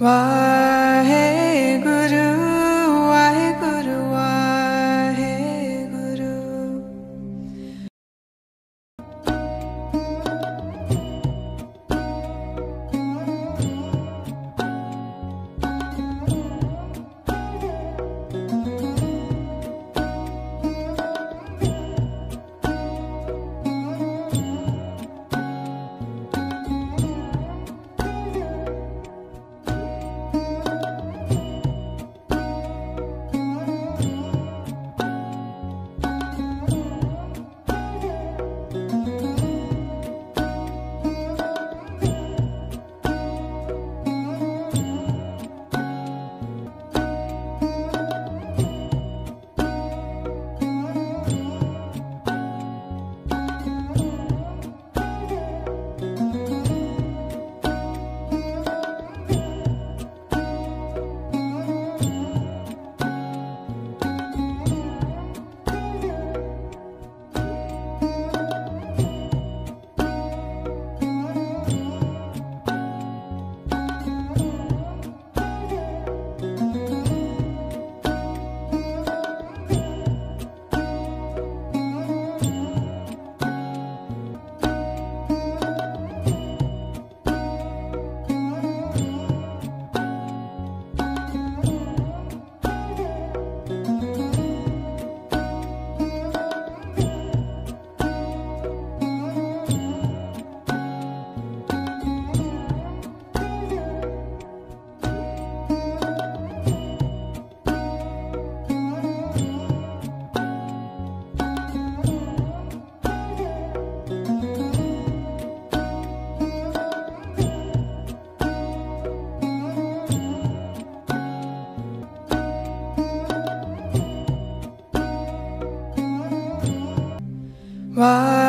Why?